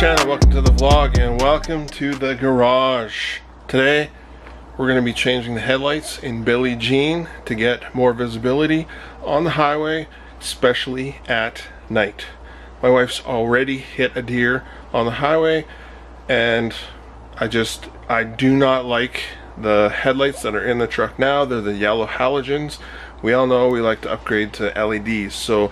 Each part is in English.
channel, welcome to the vlog and welcome to the garage. Today we're going to be changing the headlights in Billie Jean to get more visibility on the highway, especially at night. My wife's already hit a deer on the highway and I do not like the headlights that are in the truck now. They're the yellow halogens. We all know we like to upgrade to LEDs, so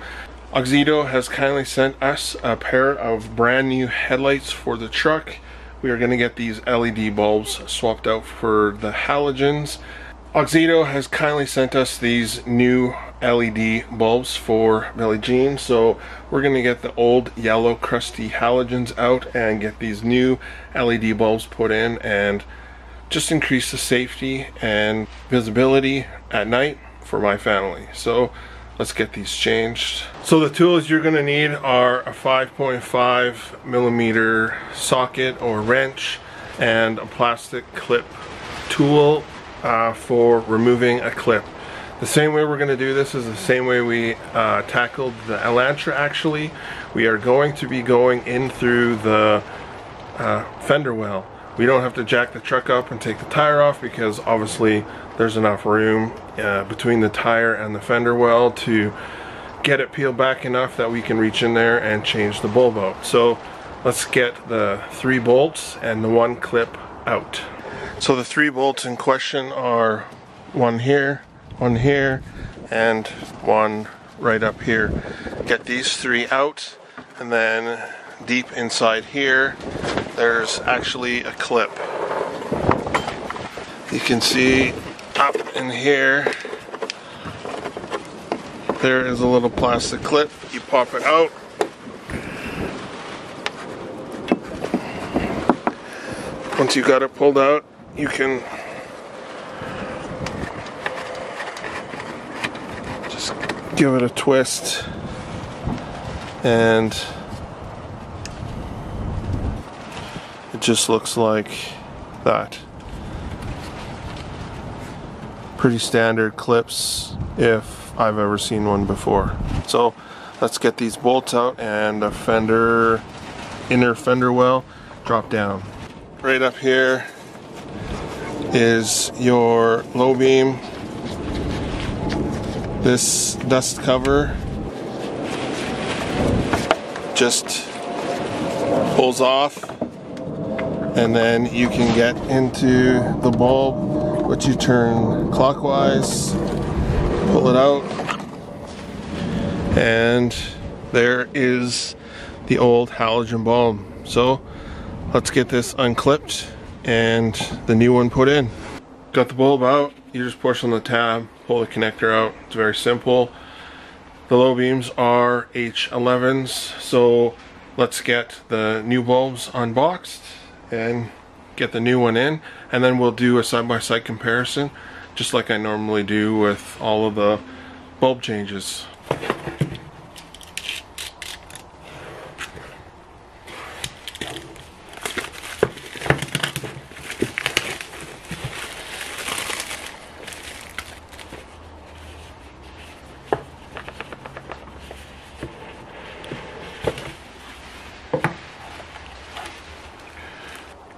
Auxito has kindly sent us a pair of brand new headlights for the truck. We are going to get these LED bulbs swapped out for the halogens. Auxito has kindly sent us these new LED bulbs for Billie Jean, so we're going to get the old yellow crusty halogens out and get these new LED bulbs put in and just increase the safety and visibility at night for my family. So let's get these changed. So the tools you're gonna need are a 5.5 millimeter socket or wrench and a plastic clip tool for removing a clip. The same way we're gonna do this is the same way we tackled the Elantra actually. We are going to be going in through the fender well. We don't have to jack the truck up and take the tire off because obviously there's enough room between the tire and the fender well to get it peeled back enough that we can reach in there and change the bulb out. So let's get the three bolts and the one clip out. So the three bolts in question are one here, and one right up here. Get these three out, and then deep inside here there's actually a clip. You can see up in here there is a little plastic clip. You pop it out once you got it pulled out. You can just give it a twist and it just looks like that. Pretty standard clips if I've ever seen one before. So let's get these bolts out and the fender, inner fender well, drop down. Right up here is your low beam, this dust cover just pulls off, and then you can get into the bulb, which you turn clockwise, pull it out, and there is the old halogen bulb. So let's get this unclipped and the new one put in. Got the bulb out, you just push on the tab, pull the connector out. It's very simple. The low beams are H11s, so let's get the new bulbs unboxed and get the new one in, and then we'll do a side-by-side comparison just like I normally do with all of the bulb changes.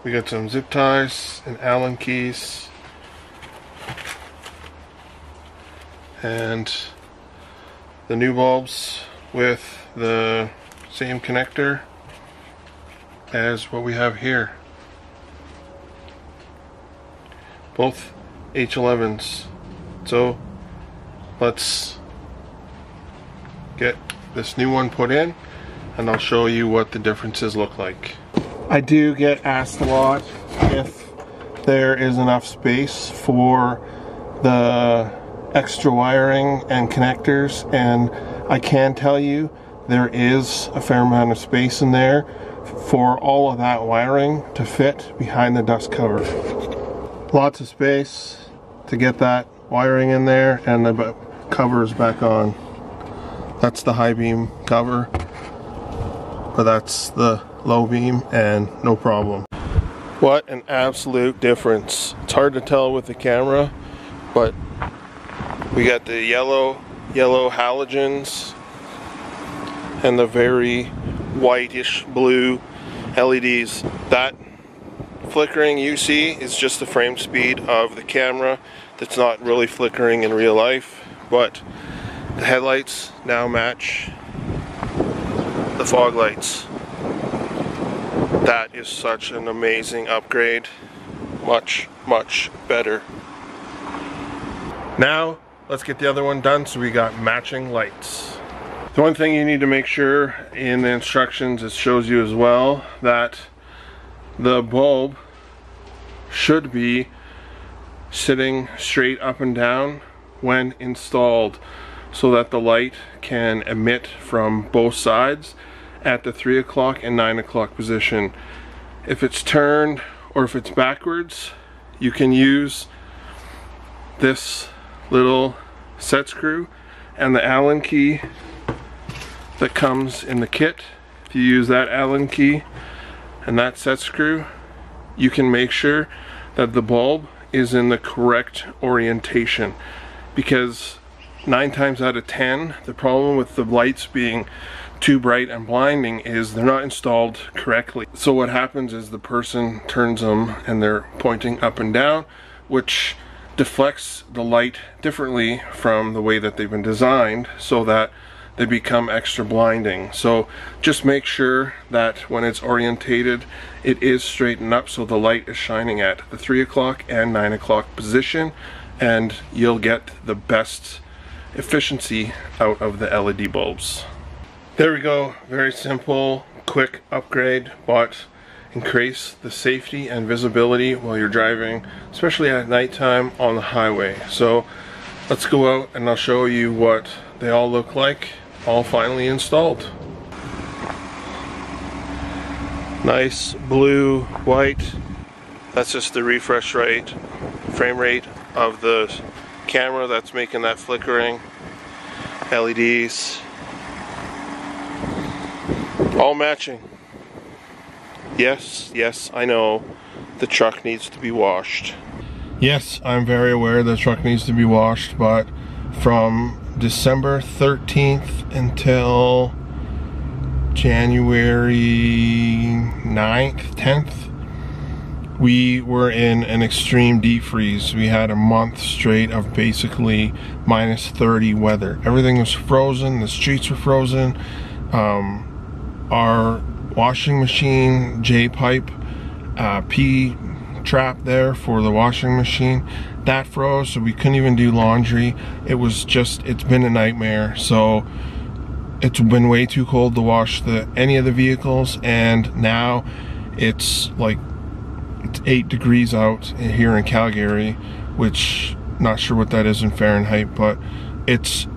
We got some zip ties and Allen keys and the new bulbs with the same connector as what we have here. Both H11s. So let's get this new one put in and I'll show you what the differences look like. I do get asked a lot if there is enough space for the extra wiring and connectors, and I can tell you there is a fair amount of space in there for all of that wiring to fit behind the dust cover. Lots of space to get that wiring in there, and the cover is back on. That's the high beam cover, but that's the low beam and no problem. What an absolute difference. It's hard to tell with the camera, but we got the yellow halogens and the very whitish blue LEDs. That flickering you see is just the frame speed of the camera. That's not really flickering in real life, but the headlights now match the fog lights. That is such an amazing upgrade. Much, much better. Now let's get the other one done so we got matching lights. The one thing you need to make sure in the instructions, it shows you as well, that the bulb should be sitting straight up and down when installed so that the light can emit from both sides at the 3 o'clock and 9 o'clock position. If it's turned or if it's backwards, you can use this little set screw and the Allen key that comes in the kit. If you use that Allen key and that set screw, you can make sure that the bulb is in the correct orientation, because 9 times out of 10 the problem with the lights being too bright and blinding is they're not installed correctly. So what happens is the person turns them and they're pointing up and down, which deflects the light differently from the way that they've been designed, so that they become extra blinding. So just make sure that when it's orientated, it is straightened up so the light is shining at the 3 o'clock and 9 o'clock position, and you'll get the best efficiency out of the LED bulbs. There we go. Very simple, quick upgrade, but increase the safety and visibility while you're driving, especially at nighttime on the highway. So let's go out and I'll show you what they all look like, all finally installed. Nice blue, white. That's just the refresh rate, frame rate of the camera that's making that flickering. LEDs. All matching. Yes, yes, I know the truck needs to be washed. Yes, I'm very aware the truck needs to be washed, but from December 13th until January 9th, 10th, we were in an extreme deep freeze. We had a month straight of basically minus 30 weather. Everything was frozen, the streets were frozen. Our washing machine, J-pipe, P-trap there for the washing machine, that froze, so we couldn't even do laundry. It was just, it's been a nightmare. So it's been way too cold to wash any of the vehicles, and now it's like, it's 8 degrees out here in Calgary, which not sure what that is in Fahrenheit, but it's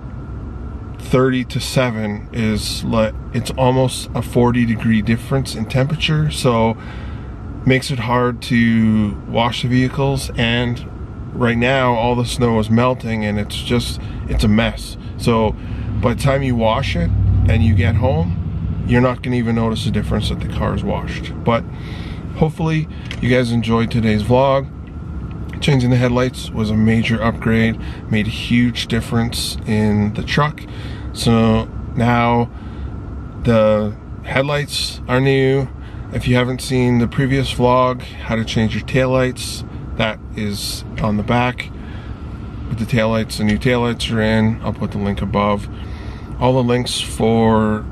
30 to 7, is like, it's almost a 40-degree difference in temperature, so makes it hard to wash the vehicles. And right now all the snow is melting and it's just, it's a mess. So by the time you wash it and you get home, you're not gonna even notice the difference that the car is washed. But hopefully you guys enjoyed today's vlog. Changing the headlights was a major upgrade, made a huge difference in the truck. So now the headlights are new. If you haven't seen the previous vlog, how to change your taillights, that is on the back. With the taillights, the new taillights are in. I'll put the link above. All the links for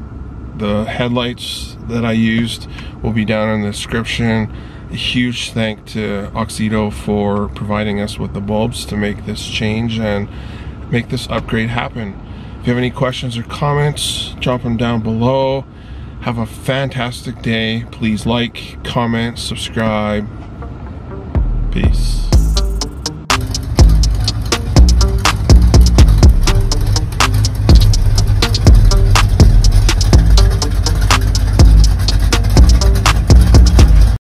the headlights that I used will be down in the description. A huge thank to Auxito for providing us with the bulbs to make this change and make this upgrade happen. If you have any questions or comments, drop them down below. Have a fantastic day. Please like, comment, subscribe. Peace.